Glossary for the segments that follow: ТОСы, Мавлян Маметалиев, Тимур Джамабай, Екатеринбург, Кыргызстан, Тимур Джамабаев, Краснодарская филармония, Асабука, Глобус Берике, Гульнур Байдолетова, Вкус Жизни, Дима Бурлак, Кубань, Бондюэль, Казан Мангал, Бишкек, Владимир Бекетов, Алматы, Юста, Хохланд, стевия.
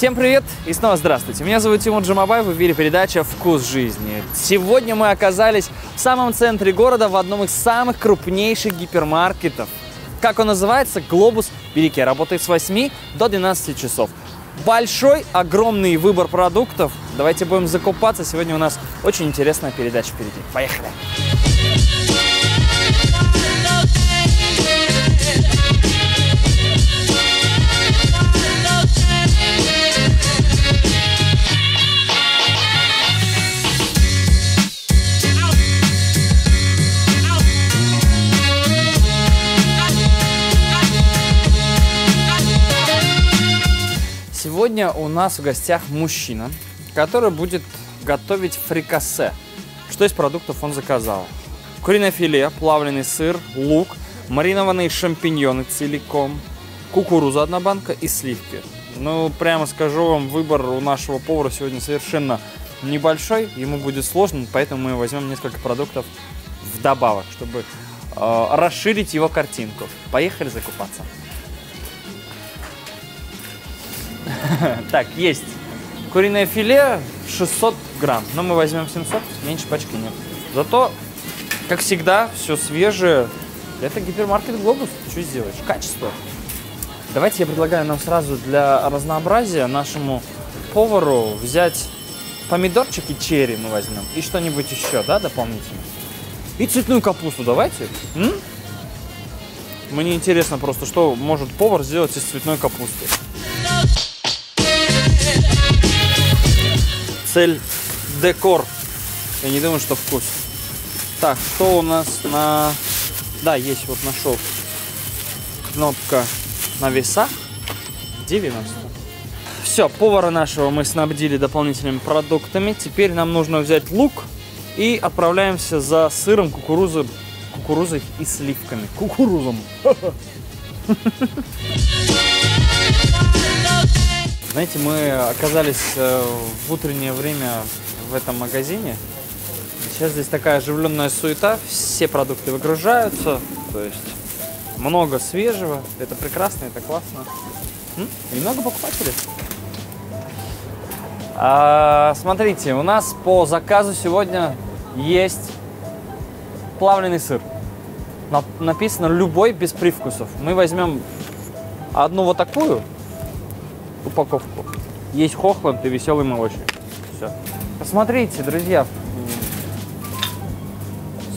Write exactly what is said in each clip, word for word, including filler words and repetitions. Всем привет и снова здравствуйте. Меня зовут Тимур Джамабай, в эфире передача «Вкус жизни». Сегодня мы оказались в самом центре города, в одном из самых крупнейших гипермаркетов. Как он называется? «Глобус Берике». Работает с восьми до двенадцати часов. Большой, огромный выбор продуктов. Давайте будем закупаться. Сегодня у нас очень интересная передача впереди. Поехали! Сегодня у нас в гостях мужчина, который будет готовить фрикасе. Что из продуктов он заказал? Куриное филе, плавленый сыр, лук, маринованные шампиньоны целиком, кукуруза одна банка и сливки. Ну, прямо скажу вам, выбор у нашего повара сегодня совершенно небольшой, ему будет сложно, поэтому мы возьмем несколько продуктов вдобавок, чтобы э, расширить его картинку. Поехали закупаться. Так, есть куриное филе шестьсот грамм, но мы возьмем семьсот, меньше пачки нет. Зато, как всегда, все свежее. Это гипермаркет «Глобус», что сделаешь? Качество. Давайте я предлагаю нам сразу для разнообразия нашему повару взять помидорчик и черри мы возьмем. И что-нибудь еще, да, дополнительно. И цветную капусту давайте. М? Мне интересно просто, что может повар сделать из цветной капусты. Цель – декор. Я не думаю, что вкус. Так, что у нас на... Да, есть, вот нашел. Кнопка на весах. девяносто. Все, повара нашего мы снабдили дополнительными продуктами. Теперь нам нужно взять лук. И отправляемся за сыром, кукурузой, кукурузой и сливками. Кукурузом. Знаете, мы оказались в утреннее время в этом магазине. Сейчас здесь такая оживленная суета, все продукты выгружаются, то есть много свежего, это прекрасно, это классно. И много покупателей. А, смотрите, у нас по заказу сегодня есть плавленый сыр. Написано «любой без привкусов». Мы возьмем одну вот такую упаковку. Есть Хохланд и веселый молочник. Все. Посмотрите, друзья.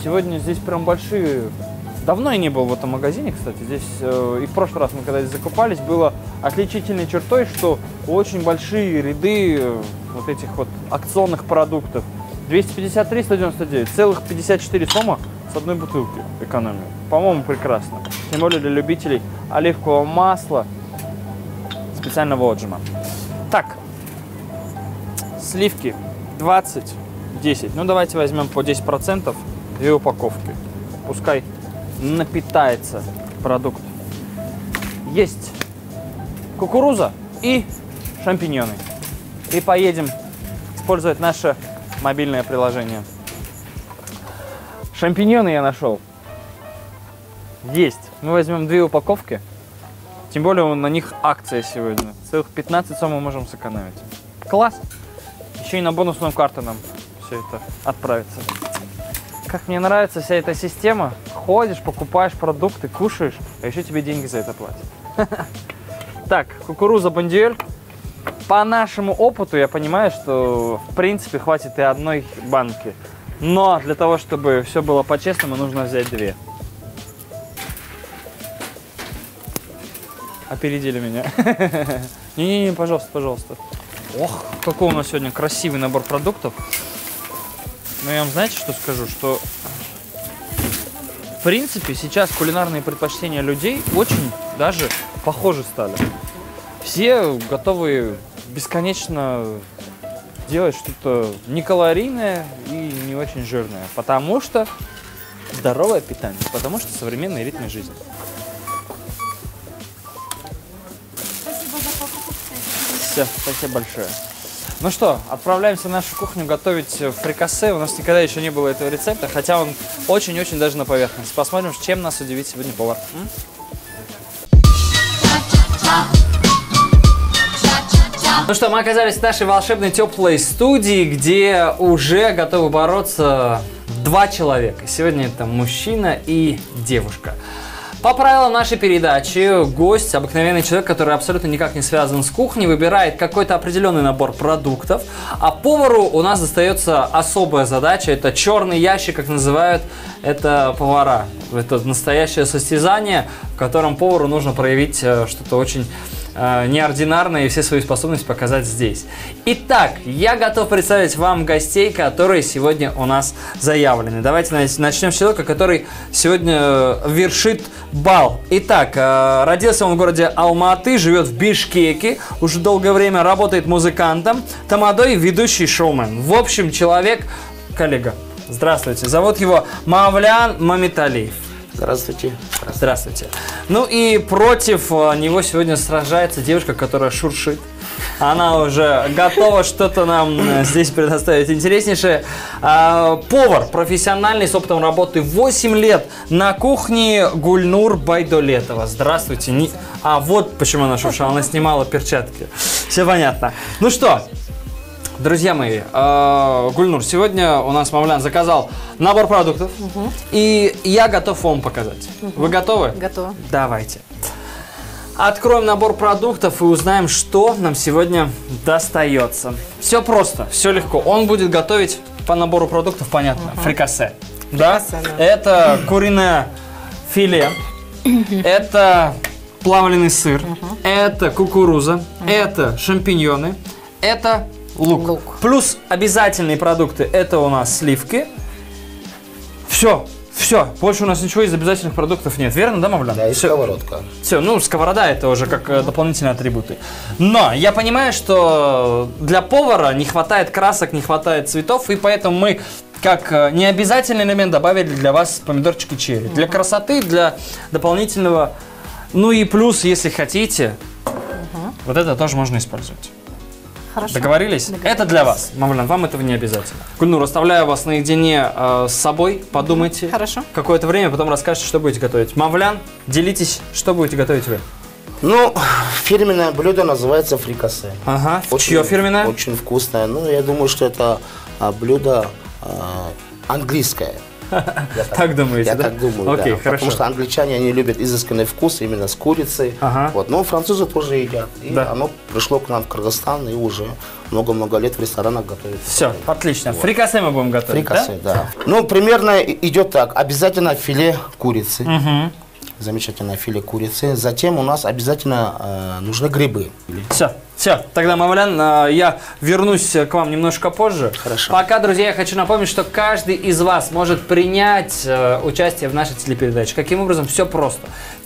Сегодня здесь прям большие... Давно я не был в этом магазине, кстати. Здесь э, и в прошлый раз мы когда здесь закупались, было отличительной чертой, что очень большие ряды э, вот этих вот акционных продуктов. двести пятьдесят три - сто девяносто девять. Целых пятьдесят четыре сома с одной бутылки экономия. По-моему, прекрасно. Тем более для любителей оливкового масла, специального отжима. Так, сливки двадцать, десять. Ну, давайте возьмем по десять процентов две упаковки. Пускай напитается продукт. Есть кукуруза и шампиньоны. И поедем использовать наше мобильное приложение. Шампиньоны я нашел. Есть. Мы возьмем две упаковки. Тем более на них акция сегодня. Целых пятнадцать сом мы можем сэкономить. Класс! Еще и на бонусную карту нам все это отправится. Как мне нравится вся эта система. Ходишь, покупаешь продукты, кушаешь, а еще тебе деньги за это платят. Так, кукуруза Бондюэль. По нашему опыту я понимаю, что в принципе хватит и одной банки. Но для того, чтобы все было по-честному, нужно взять две. Опередили меня. Не-не-не, пожалуйста, пожалуйста. Ох, какой у нас сегодня красивый набор продуктов. Но я вам, знаете, что скажу? Что, в принципе, сейчас кулинарные предпочтения людей очень даже похожи стали. Все готовы бесконечно делать что-то некалорийное и не очень жирное. Потому что здоровое питание, потому что современный ритм жизни. Все, спасибо большое. Ну что, отправляемся в нашу кухню готовить фрикасе. У нас никогда еще не было этого рецепта, хотя он очень-очень даже на поверхности. Посмотрим, чем нас удивит сегодня повар. М? Ну что, мы оказались в нашей волшебной теплой студии, где уже готовы бороться два человека. Сегодня это мужчина и девушка. По правилам нашей передачи, гость, обыкновенный человек, который абсолютно никак не связан с кухней, выбирает какой-то определенный набор продуктов, а повару у нас достается особая задача, это черный ящик, как называют это повара. Это настоящее состязание, в котором повару нужно проявить что-то очень э, неординарное и все свои способности показать здесь. Итак, я готов представить вам гостей, которые сегодня у нас заявлены. Давайте начнем с человека, который сегодня вершит бал. Итак, э, родился он в городе Алматы, живет в Бишкеке, уже долгое время работает музыкантом, тамадой, ведущий шоумен. В общем, человек, коллега. Здравствуйте. Зовут его Мавлян Маметалиев. Здравствуйте. Здравствуйте. Ну и против него сегодня сражается девушка, которая шуршит. Она уже готова что-то нам здесь предоставить интереснейшее. Повар, профессиональный, с опытом работы восемь лет на кухне, Гульнур Байдолетова. Здравствуйте. А вот почему она шуршала, она снимала перчатки. Все понятно. Ну что, друзья мои, э, Гульнур, сегодня у нас Мавлян заказал набор продуктов, угу. И я готов вам показать. Угу. Вы готовы? Готова. Давайте. Откроем набор продуктов и узнаем, что нам сегодня достается. Все просто, все легко. Он будет готовить по набору продуктов, понятно, угу. Фрикасе. Фрикасе, да? Да. Это куриное филе, это плавленый сыр, угу. Это кукуруза, угу. Это шампиньоны, это... Лук. Лук. Плюс обязательные продукты. Это у нас сливки. Все, все. Больше у нас ничего из обязательных продуктов нет. Верно, да, Мавлян? Да, и все. Сковородка. Все, ну, сковорода это уже как mm-hmm. дополнительные атрибуты. Но я понимаю, что для повара не хватает красок, не хватает цветов, и поэтому мы как необязательный элемент добавили для вас помидорчики черри. Mm-hmm. Для красоты, для дополнительного. Ну и плюс, если хотите, mm-hmm. вот это тоже можно использовать. Хорошо. Договорились? Договорились? Это для вас, Мавлян, вам этого не обязательно. Гульнур, оставляю вас наедине э, с собой, подумайте. Хорошо. Какое-то время, потом расскажете, что будете готовить. Мавлян, делитесь, что будете готовить вы? Ну, фирменное блюдо называется фрикасе. Ага, очень, чье фирменное? Очень вкусное. Ну, я думаю, что это а, блюдо а, английское. Я так, так думаете, я да? так думаю, Окей, да. Хорошо. Потому что англичане, они любят изысканный вкус именно с курицей. Ага. Вот. Но французы тоже едят. И да. оно пришло к нам в Кыргызстан и уже много-много лет в ресторанах готовится. Все, отлично. Вот. Фрикасе мы будем готовить, Фрикасе, да? да. Ну, примерно идет так. Обязательно филе курицы. Угу. Замечательное филе курицы. Затем у нас обязательно э, нужны грибы. Все. Все, тогда, Мавлян, я вернусь к вам немножко позже. Хорошо. Пока, друзья, я хочу напомнить, что каждый из вас может принять участие в нашей телепередаче. Каким образом? Все просто.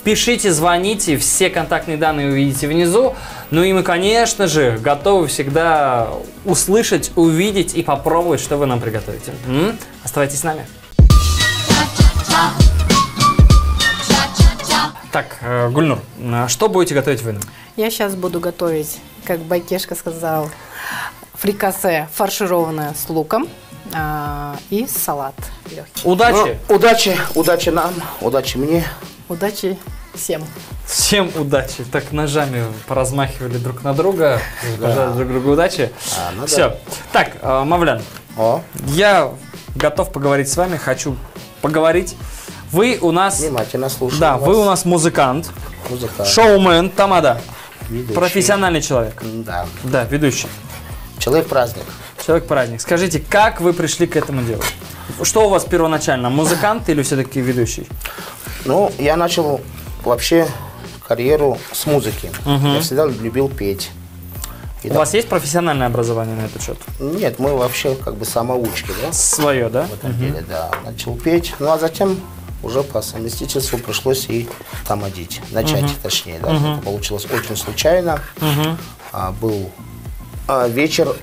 Пишите, звоните, все контактные данные увидите внизу. Ну и мы, конечно же, готовы всегда услышать, увидеть и попробовать, что вы нам приготовите. М-м? Оставайтесь с нами. Так, Гульнур, что будете готовить вы? Я сейчас буду готовить, как Байкешка сказал, фрикасе фаршированное с луком э и салат легкий. Удачи! Ну, удачи! Удачи нам, удачи мне. Удачи всем. Всем удачи. Так ножами поразмахивали друг на друга. Да. Друг другу удачи. А, ну Все. Да. Так, Мавлян, О. я готов поговорить с вами, хочу поговорить. Вы у нас, внимательно слушаю да, вас. Вы у нас музыкант, музыкант. Шоумен, тамада, ведущий. Профессиональный человек, да. да, ведущий, человек-праздник. Человек-праздник. Скажите, как вы пришли к этому делу? Что у вас первоначально, музыкант или все-таки ведущий? Ну, я начал вообще карьеру с музыки. Угу. Я всегда любил петь. И у да. вас есть профессиональное образование на этот счет? Нет, мы вообще как бы самоучки, да? Свое, да? В этом угу. деле, да. Начал петь, ну а затем уже по совместительству пришлось и там одеть, начать uh-huh. точнее. Да, uh-huh. Это получилось очень случайно. Uh-huh. а, был а, вечер,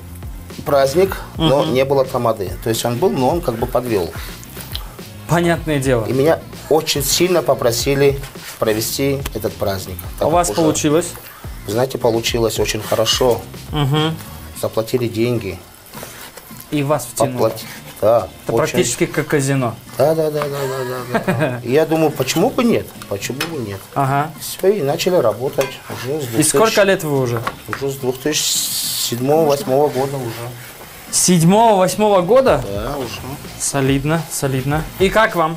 праздник, uh-huh. но не было тамады. То есть он был, но он как бы подвел. Понятное дело. И меня очень сильно попросили провести этот праздник. У вас уже, получилось? Знаете, получилось очень хорошо. Uh-huh. Заплатили деньги. И вас втянуло. Поплат... Да, это очень... практически как казино. Да, да, да, да, да, да. Я думаю, почему бы нет? Почему бы нет? Ага. Все, и начали работать уже с двухтысячного... И сколько лет вы уже? Уже с двухтысячного... седьмого-восьмого года уже. седьмого-восьмого года? Да, уже. Солидно, солидно. И как вам?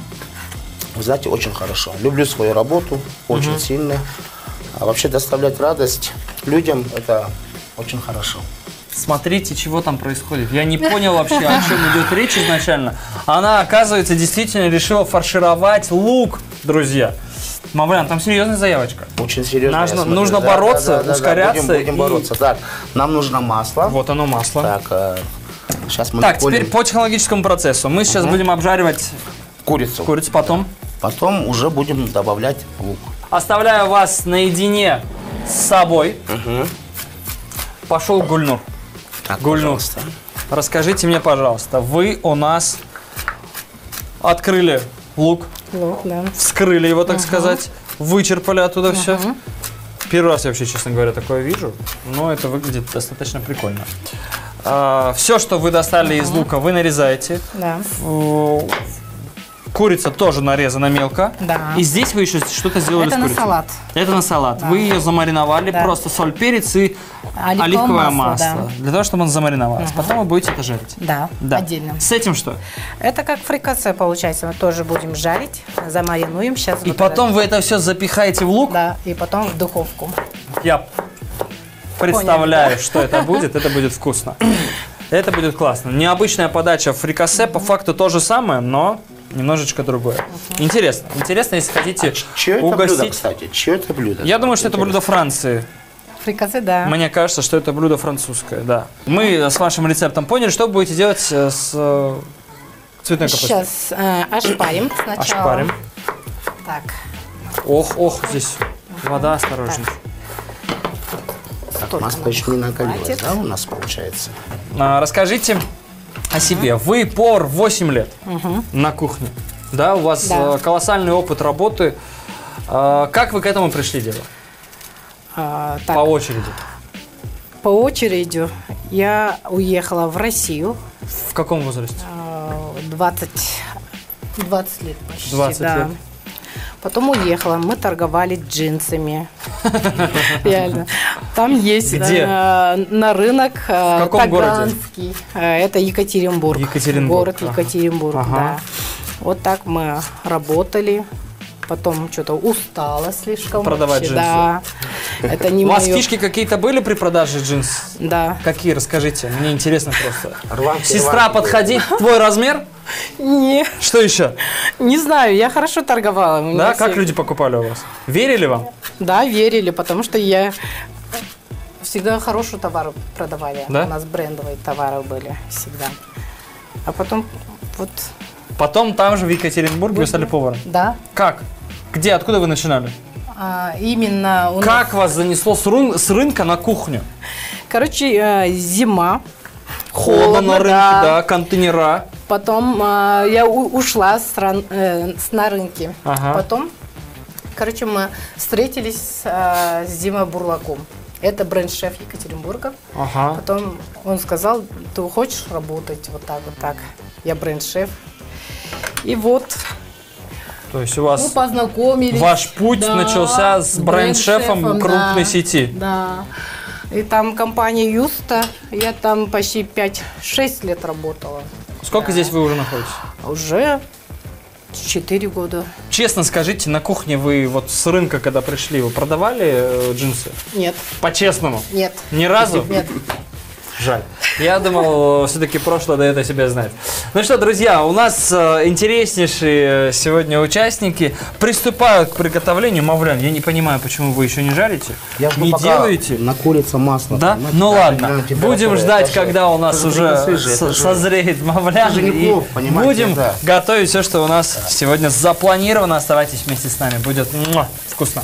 Вы знаете, очень хорошо. Люблю свою работу, очень угу. сильно. А вообще доставлять радость людям – это очень хорошо. Смотрите, чего там происходит. Я не понял вообще, о чем идет речь изначально. Она, оказывается, действительно решила фаршировать лук, друзья. Мавлян, там серьезная заявочка. Очень серьезная. Нужно, нужно да, бороться, да, да, ускоряться. Да, да, будем, будем и... бороться. Так, нам нужно масло. Вот оно, масло. Так, сейчас мы так теперь по технологическому процессу. Мы сейчас угу. будем обжаривать курицу. Курицу потом. Да. Потом уже будем добавлять лук. Оставляю вас наедине с собой. Угу. Пошел Гульнур. Так, Гульнур, пожалуйста. Расскажите мне, пожалуйста, вы у нас открыли лук, лук да. вскрыли его, так ага. сказать, вычерпали оттуда ага. все. Первый раз я вообще, честно говоря, такое вижу, но это выглядит достаточно прикольно. А, все, что вы достали ага. из лука, вы нарезаете. Да. Курица тоже нарезана мелко. Да. И здесь вы еще что-то сделали это с курицей. Это на салат. Это на салат. Да. Вы ее замариновали, да. просто соль, перец и оливковое, оливковое масло. масло да. Для того, чтобы он замариновался. Угу. Потом вы будете это жарить. Да, да, отдельно. С этим что? Это как фрикасе получается. Мы тоже будем жарить, замаринуем. Сейчас. И вот потом это... вы это все запихаете в лук? Да, и потом в духовку. Я представляю, понял, да? что это будет. Это будет вкусно. Это будет классно. Необычная подача фрикасе. По факту то же самое, но... немножечко другое. Угу. Интересно. Интересно, если хотите а угостить. Блюдо, кстати? Чье это блюдо? Я думаю, что это блюдо Франции. Фрикасе, да. Мне кажется, что это блюдо французское, да. Мы с вашим рецептом поняли, что будете делать с цветной капустой. Сейчас э, ошпарим сначала. Ошпарим. Так. Ох, ох, здесь угу. вода, осторожно. Так. Так, масло еще не накалилось, да, у нас получается? А, расскажите о себе. Угу. Вы повар восемь лет угу. на кухне. Да, у вас да. колоссальный опыт работы. Как вы к этому пришли, дело? А, так, по очереди. По очереди я уехала в Россию. В каком возрасте? двадцать, двадцать лет почти. двадцать да. лет. Потом уехала, мы торговали джинсами. Реально. Там есть на рынок Таганский. Это Екатеринбург. Город Екатеринбург. Вот так мы работали. Потом что-то устала слишком. Продавать джинсы. Да. Это не у вас фишки какие-то были при продаже джинс? Да. Какие? Расскажите. Мне интересно просто. Сестра, подходи. Твой размер? Не. Что еще? Не знаю, я хорошо торговала. Да, как люди покупали у вас? Верили вам? Да, верили, потому что я всегда хорошие товары продавали. Да? У нас брендовые товары были всегда. А потом вот... Потом там же в Екатеринбурге вы стали поваром? Да. Как? Где, откуда вы начинали? А, именно у Как нас... вас занесло с, рын... с рынка на кухню? Короче, зима. Холодно на рынке, да, да контейнера. Потом э, я у, ушла с, ран, э, с на рынке. Ага. Потом, короче, мы встретились э, с Димой Бурлаком. Это бренд-шеф Екатеринбурга. Ага. Потом он сказал, ты хочешь работать вот так, вот так. Я бренд-шеф. И вот. То есть у вас мы познакомились. Ваш путь да, начался с бренд-шефом бренд крупной да, сети. Да. И там компания Юста. Я там почти пять-шесть лет работала. Сколько да. здесь вы уже находитесь? Уже четыре года. Честно скажите, на кухне вы вот с рынка, когда пришли, вы продавали э, джинсы? Нет. По-честному? Нет. Ни разу? Нет. Жаль. Я думал, все-таки прошлое дает о себе знать. Ну что, друзья, у нас интереснейшие сегодня участники приступают к приготовлению. Мавлян, я не понимаю, почему вы еще не жарите. Я жду, не делаете. На курице масло. Да? Понимаете? Ну ладно, будем ждать, когда у нас уже созреет Мавлян. Будем да. готовить все, что у нас да. сегодня запланировано. Оставайтесь вместе с нами, будет муа, вкусно.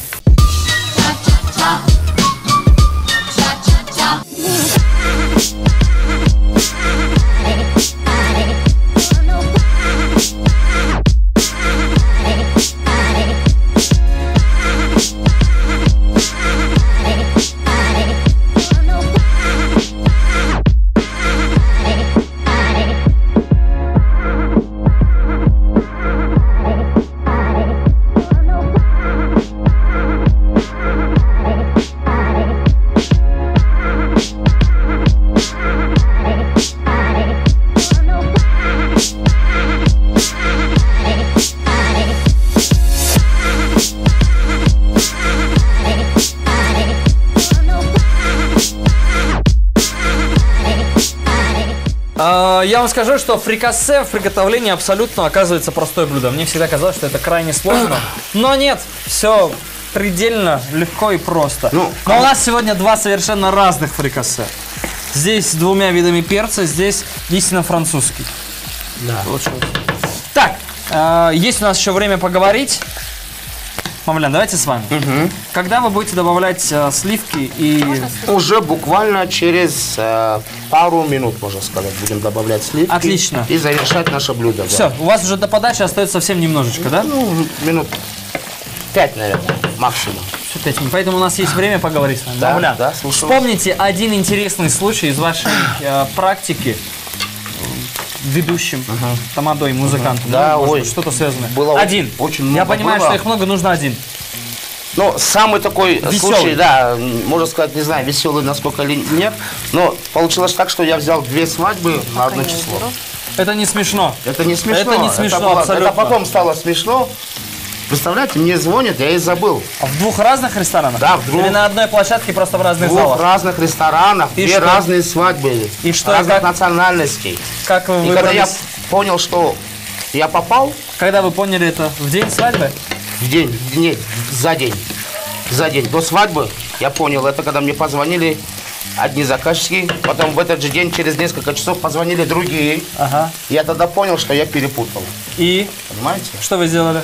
вам скажу, что фрикасе в приготовлении абсолютно оказывается простое блюдо. Мне всегда казалось, что это крайне сложно. Но нет, все предельно легко и просто. Ну, но у нас сегодня два совершенно разных фрикасе. Здесь с двумя видами перца, здесь истинно французский. Да. Лучше. Так, э, есть у нас еще время поговорить. Мавлян, давайте с вами. Угу. Когда вы будете добавлять э, сливки и... Уже буквально через э, пару минут, можно сказать, будем добавлять сливки. Отлично. И завершать наше блюдо. Все, да. У вас уже до подачи остается совсем немножечко, да? Ну, минут пять, наверное, максимум. Поэтому у нас есть время поговорить с вами. Да, да, да, вспомните один интересный случай из вашей э, практики. Ведущим, uh-huh. тамадой, музыкантом, uh-huh. да, да, что-то связанное. Было один. Очень много. Я понимаю, было. Что их много, нужно один. Ну, самый такой веселый случай, да, можно сказать, не знаю, веселый насколько ли нет, но получилось так, что я взял две свадьбы на одно число. Это не смешно. Это не смешно. Это не смешно, это было, абсолютно. Это потом стало смешно. Представляете, мне звонят, я и забыл. А в двух разных ресторанах? Да, в двух. Или на одной площадке, просто в разных в залах? В разных ресторанах, и две что? разные свадьбы, и что, разных как? национальностей. Как вы выбрались? И когда я понял, что я попал... Когда вы поняли это? В день свадьбы? В день, нет, за день. За день. До свадьбы я понял, это когда мне позвонили одни заказчики, потом в этот же день, через несколько часов, позвонили другие. Ага. Я тогда понял, что я перепутал. И? Понимаете? Что вы сделали?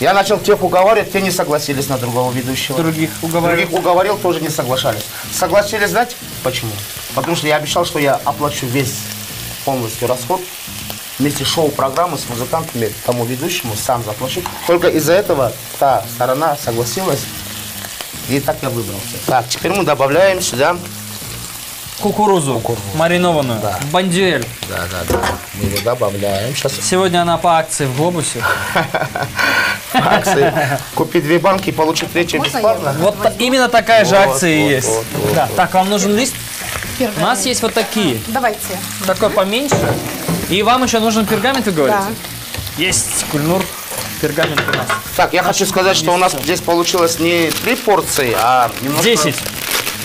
Я начал тех уговаривать, те не согласились на другого ведущего. Других уговорил. Других уговорил, тоже не соглашались. Согласились, знаете почему? Потому что я обещал, что я оплачу весь полностью расход. Вместе шоу-программы с музыкантами, тому ведущему сам заплачу. Только из-за этого та сторона согласилась. И так я выбрался. Так, теперь мы добавляем сюда кукурузу, кукурузу. маринованную. Да. Бондюэль. Да, да, да. Мы ее добавляем. Сейчас. Сегодня она по акции в Глобусе. Акции. Купи две банки, получи третью бесплатно. Вот именно такая же акция и есть. Так, вам нужен лист? У нас есть вот такие. Давайте. Такой поменьше. И вам еще нужен пергамент, вы говорите? Да. Есть, Гульнур. Пергамент у нас. Так, я хочу сказать, что у нас здесь получилось не три порции, а десять.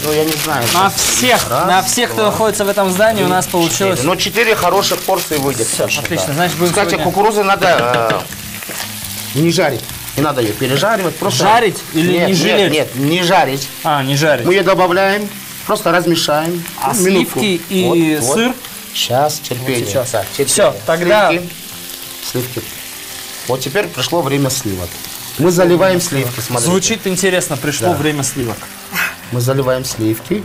Ну, я не знаю. На всех, раз, на всех, кто находится в этом здании, три, у нас получилось... четыре. Но четыре хороших порции выйдет. Все, отлично. Да. Значит, будем Кстати, сегодня... кукурузу надо э, не жарить. Не надо ее пережаривать. Просто... Жарить или нет, не жалеть? Нет, нет, не жарить. А, не жарить. Мы ее добавляем, просто размешаем. А ну, сливки и вот, сыр? Вот. Сейчас, терпение. Вот сейчас. Так, терпение. Все, тогда... Сливки. Сливки. Вот теперь пришло время сливок. Мы заливаем сливки. Смотрите. Звучит интересно, пришло да. время сливок. Мы заливаем сливки.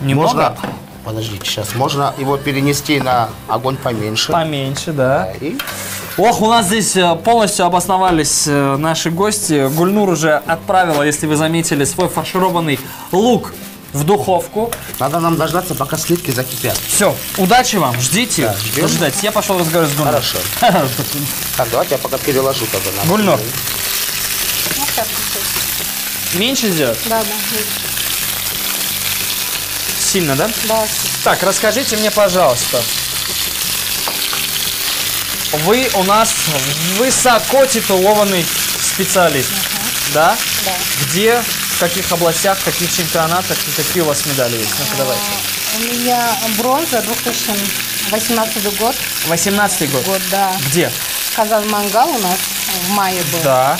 Немного? Можно, подождите, сейчас можно его перенести на огонь поменьше. Поменьше, да. да и... Ох, у нас здесь полностью обосновались наши гости. Гульнур уже отправила, если вы заметили, свой фаршированный лук в духовку. Надо нам дождаться, пока сливки закипят. Все, удачи вам, ждите. Да, ждем. Ждать. Я пошел разговаривать с Гульнур. Хорошо. Так, давайте я пока переложу тогда. Гульнур. Меньше сделать? Да, да. Сильно, да? Да. Так, расскажите мне, пожалуйста. Вы у нас высоко титулованный специалист. Ага. Да? Да. Где, в каких областях, в каких чемпионатах и какие у вас медали есть? Ну-ка, давайте. У меня бронза, две тысячи восемнадцатый год. восемнадцатый год? Год, да. Где? Казан Мангал у нас в мае был. Да.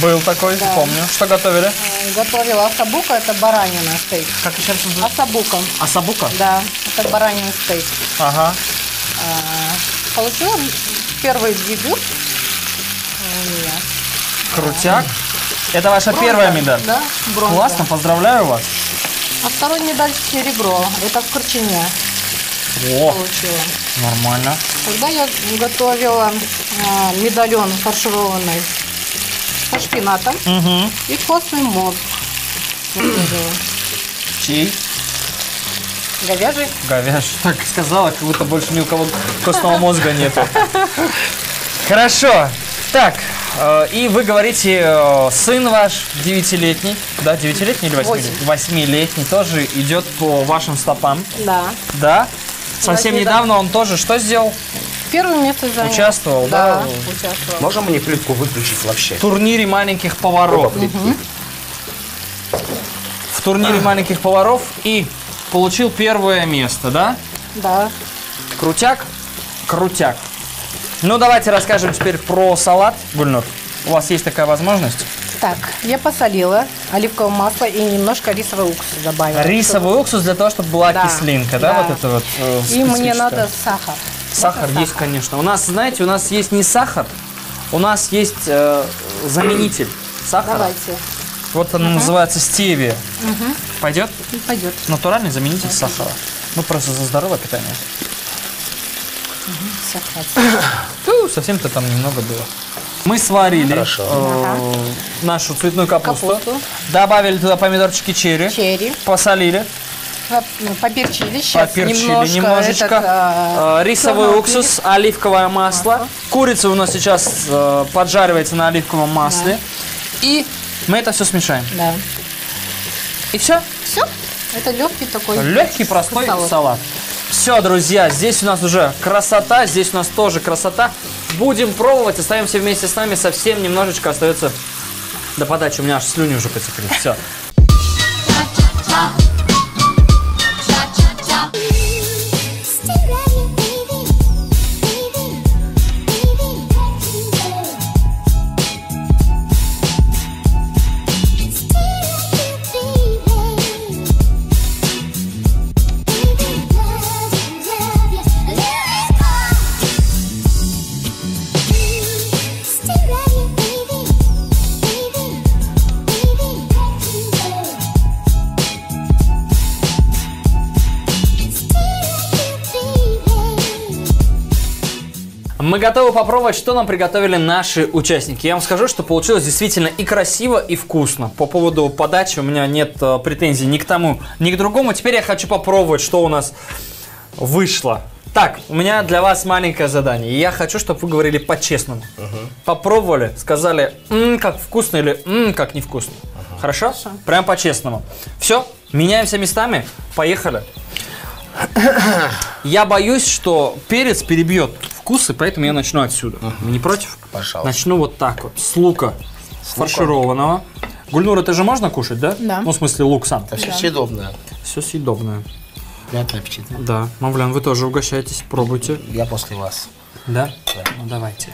Был такой, да. Помню. Что готовили? Готовила асабука, это баранина стейк. Как еще раз называется? Асабука. Асабука? Да, это баранин стейк. Ага. А, получила первый дебют у меня. Крутяк. А, это ваша бронза, первая медаль? Да, бронза. Классно, поздравляю вас. А второй медаль серебро, это в Корчине. О, получила. Нормально. Когда я готовила а, медальон фаршированный со шпинатом угу. и костный мозг. Чей? Говяжий. Говяжий. Так сказала, как будто больше ни у кого костного мозга нету. Хорошо. Так, и вы говорите, сын ваш девятилетний, да, девятилетний или восьмилетний? Восьмилетний тоже идет по вашим стопам. Да. Да? Совсем недавно он тоже что сделал? Первое место занял. Участвовал, да? Да, участвовал. Можем мне плитку выключить вообще? В турнире маленьких поваров. Угу. В турнире а. маленьких поваров и получил первое место, да? Да. Крутяк, крутяк. Ну, давайте расскажем теперь про салат. Гульнур, у вас есть такая возможность? Так, я посолила оливковое масло и немножко рисовый уксус добавила. Рисовый чтобы... уксус для того, чтобы была да, кислинка, да, да, вот это вот э, и мне надо сахар. Сахар это есть, сахар. Конечно. У нас, знаете, у нас есть не сахар, у нас есть э, заменитель сахара. Давайте. Вот она угу. называется стевия. Угу. Пойдет? Пойдет. Натуральный заменитель Пойдет. сахара. Ну, просто за здоровое питание. Угу. Совсем-то там немного было. Мы сварили э -э нашу цветную капусту, капусту, добавили туда помидорчики черри, черри. посолили, поперчили, сейчас поперчили немножко, немножечко, этот, э, рисовый уксус, пили. оливковое масло. Ага. Курица у нас сейчас э, поджаривается на оливковом масле. Да. И мы это все смешаем. Да. И все? Все. Это легкий такой. Легкий, простой салат. салат. Все, друзья, здесь у нас уже красота, здесь у нас тоже красота. Будем пробовать, остаемся вместе с нами, совсем немножечко остается до подачи. У меня аж слюни уже потекли. Все. Мы готовы попробовать, что нам приготовили наши участники. Я вам скажу, что получилось действительно и красиво, и вкусно. По поводу подачи у меня нет претензий ни к тому, ни к другому. Теперь я хочу попробовать, что у нас вышло. Так, у меня для вас маленькое задание. Я хочу, чтобы вы говорили по-честному. Uh-huh. Попробовали, сказали, м-м, как вкусно или м-м, как невкусно. Uh-huh. Хорошо? Хорошо? Прям по-честному. Все, меняемся местами, поехали. Я боюсь, что перец перебьет вкусы, поэтому я начну отсюда. Угу. Не против? Пожалуйста. Начну вот так вот, с лука, с фаршированного. Гульнур, это же можно кушать, да? Да. Ну, в смысле, лук сам. Это все да. съедобное. Все съедобное. Приятного аппетита. Да. Мавлян, вы тоже угощаетесь, пробуйте. Я после вас. Да? Да. Ну, давайте.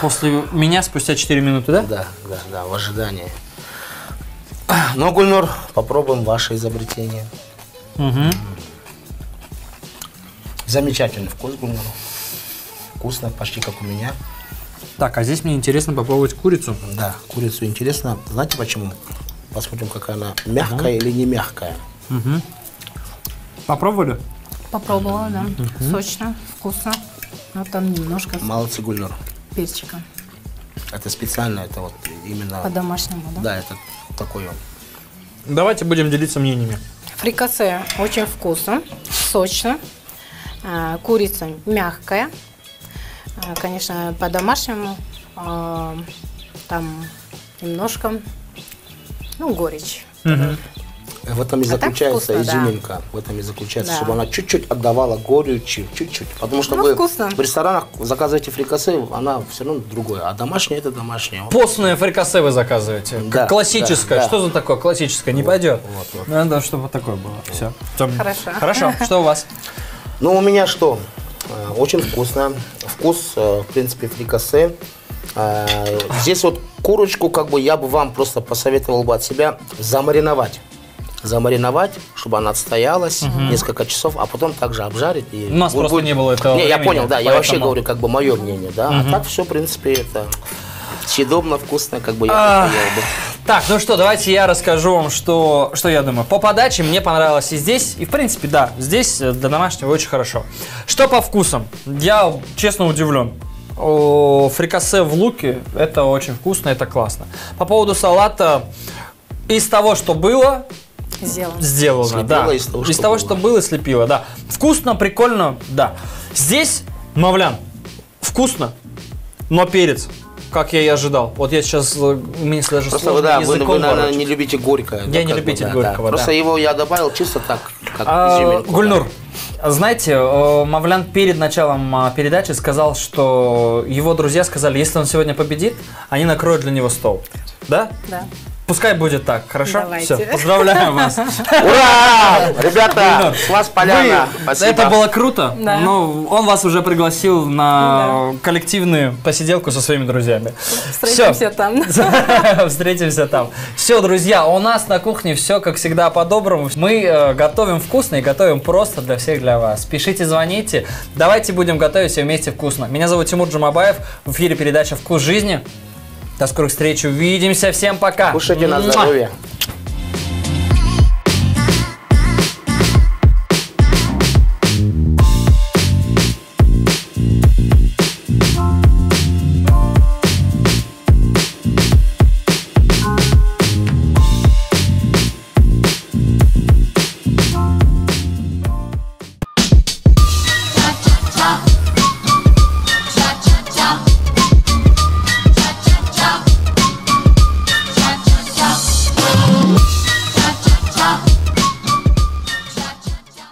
После меня спустя четыре минуты, да? Да, да, да, в ожидании. Ну, Гульнур, попробуем ваше изобретение. Угу. Замечательный вкус, Гульнур. Вкусно, почти как у меня. Так, а здесь мне интересно попробовать курицу. Да, курицу интересно. Знаете почему? Посмотрим, какая она, мягкая угу. или не мягкая. Угу. Попробовали? Попробовала, да. Угу. Сочно, вкусно. Но там немножко... Молодцы, Гульнур. Перчика. Это специально, это вот именно... По-домашнему, да? Да, это такой он. Давайте будем делиться мнениями. Фрикасе очень вкусно, сочно. Курица мягкая. Конечно, по-домашнему. Там немножко, ну, горечь. Угу. В этом и заключается а вкусно, изюминка. Да. В этом и заключается, да. чтобы она чуть-чуть отдавала горечи, чуть-чуть. Потому что ну, вы вкусно. в ресторанах заказываете фрикасе, она все равно другое. А домашняя это домашняя. Постное фрикасе вы заказываете. Да, классическое. Да, да. Что за такое классическое? Не вот, пойдет. Вот, вот. Надо, чтобы такое было. Все. Хорошо. Хорошо. Что у вас? Ну, у меня что? Очень вкусно. Вкус, в принципе, фрикасе. Здесь вот курочку, как бы я бы вам просто посоветовал бы от себя замариновать. замариновать, чтобы она отстоялась угу. несколько часов, а потом также обжарить. И у нас будет... просто не было этого. Не, я понял, да, поэтому... я вообще говорю, как бы мое мнение, да, угу. а так все, в принципе, это съедобно, вкусно, как бы я а... бы. Так, ну что, давайте я расскажу вам, что, что я думаю. По подаче мне понравилось и здесь, и в принципе, да, здесь для домашнего очень хорошо. Что по вкусам? Я, честно, удивлен. Фрикасе в луке, это очень вкусно, это классно. По поводу салата, из того, что было, Сделано, Сделано слепило, да. Из того, из что, того было. что было, слепило, да. Вкусно, прикольно, да. Здесь, Мавлян, вкусно, но перец, как я и ожидал. Вот я сейчас, мне даже Просто сложно, вы, да, языком вы, вы, наверное, не любите горькое. Я да, не любитель да, горького, да. Просто да. его я добавил чисто так, как а, изюминку. Гульнур, да. знаете, Мавлян перед началом передачи сказал, что его друзья сказали, если он сегодня победит, они накроют для него стол. Да? Да. Пускай будет так, хорошо? Давайте. Все, поздравляю вас. Ура! Ребята, класс поляна. Это было круто. Но он вас уже пригласил на коллективную посиделку со своими друзьями. Встретимся там. Встретимся там. Все, друзья, у нас на кухне все, как всегда, по-доброму. Мы готовим вкусно и готовим просто для всех, для вас. Пишите, звоните. Давайте будем готовить все вместе вкусно. Меня зовут Тимур Джамабаев. В эфире передача «Вкус жизни». До скорых встреч, увидимся, всем пока. Кушайте на здоровье.